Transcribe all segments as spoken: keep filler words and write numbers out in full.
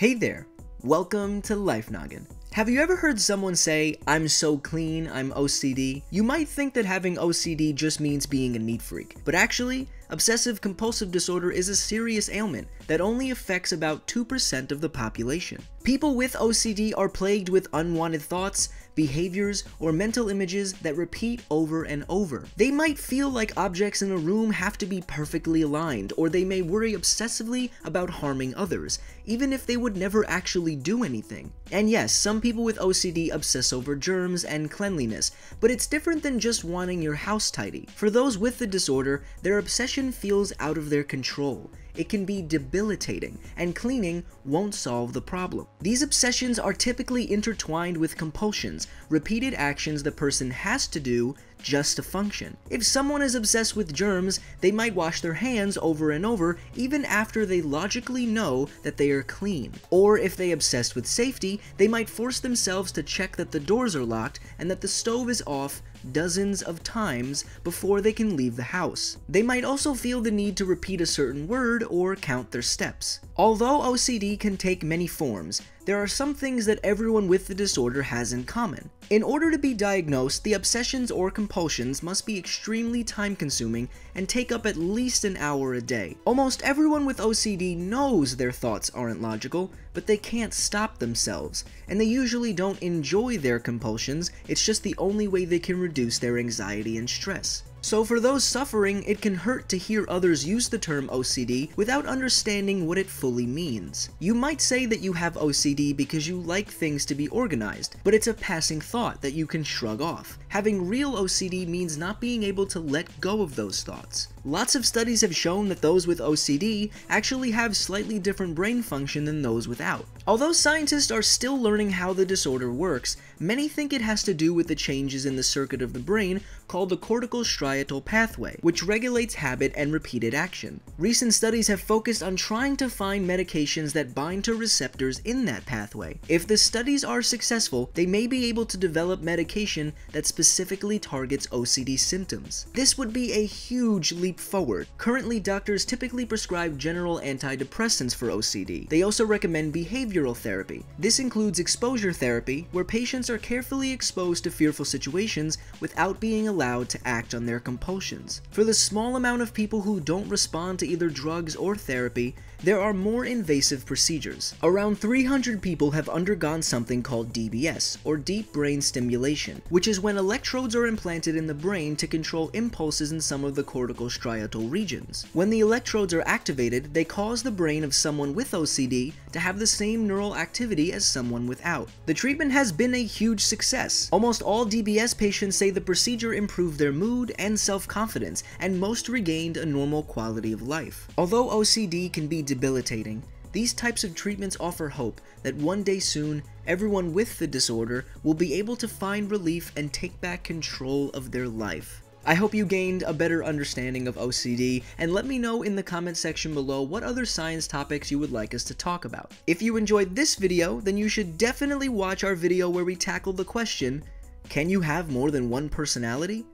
Hey there, welcome to Life Noggin. Have you ever heard someone say, I'm so clean, I'm O C D? You might think that having O C D just means being a neat freak, but actually, obsessive-compulsive disorder is a serious ailment that only affects about two percent of the population. People with O C D are plagued with unwanted thoughts, behaviors, or mental images that repeat over and over. They might feel like objects in a room have to be perfectly aligned, or they may worry obsessively about harming others, even if they would never actually do anything. And yes, some people with O C D obsess over germs and cleanliness, but it's different than just wanting your house tidy. For those with the disorder, their obsession feels out of their control. It can be debilitating, and cleaning won't solve the problem. These obsessions are typically intertwined with compulsions, repeated actions the person has to do just to function. If someone is obsessed with germs, they might wash their hands over and over even after they logically know that they are clean. Or if they are obsessed with safety, they might force themselves to check that the doors are locked and that the stove is off dozens of times before they can leave the house. They might also feel the need to repeat a certain word or count their steps. Although O C D can take many forms, there are some things that everyone with the disorder has in common. In order to be diagnosed, the obsessions or compulsions must be extremely time-consuming and take up at least an hour a day. Almost everyone with O C D knows their thoughts aren't logical, but they can't stop themselves, and they usually don't enjoy their compulsions. It's just the only way they can reduce their anxiety and stress. So for those suffering, it can hurt to hear others use the term O C D without understanding what it fully means. You might say that you have O C D because you like things to be organized, but it's a passing thought that you can shrug off. Having real O C D means not being able to let go of those thoughts. Lots of studies have shown that those with O C D actually have slightly different brain function than those without. Although scientists are still learning how the disorder works, many think it has to do with the changes in the circuit of the brain called the corticostriatal pathway, which regulates habit and repeated action. Recent studies have focused on trying to find medications that bind to receptors in that pathway. If the studies are successful, they may be able to develop medication that specifically targets O C D symptoms. This would be a huge leap forward. Currently, doctors typically prescribe general antidepressants for O C D. They also recommend behavioral therapy. This includes exposure therapy, where patients are carefully exposed to fearful situations without being allowed to act on their compulsions. For the small amount of people who don't respond to either drugs or therapy, there are more invasive procedures. Around three hundred people have undergone something called D B S, or deep brain stimulation, which is when electrodes are implanted in the brain to control impulses in some of the corticostriatal regions. When the electrodes are activated, they cause the brain of someone with O C D to have the same neural activity as someone without. The treatment has been a huge success. Almost all D B S patients say the procedure improved their mood and self-confidence, and most regained a normal quality of life. Although O C D can be debilitating, these types of treatments offer hope that one day soon, everyone with the disorder will be able to find relief and take back control of their life. I hope you gained a better understanding of O C D, and let me know in the comment section below what other science topics you would like us to talk about. If you enjoyed this video, then you should definitely watch our video where we tackle the question, can you have more than one personality?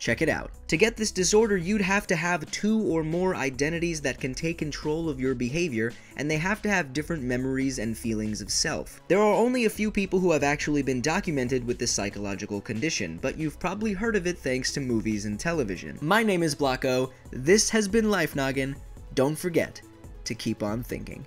Check it out. To get this disorder, you'd have to have two or more identities that can take control of your behavior, and they have to have different memories and feelings of self. There are only a few people who have actually been documented with this psychological condition, but you've probably heard of it thanks to movies and television. My name is Blocko, this has been Life Noggin. Don't forget to keep on thinking.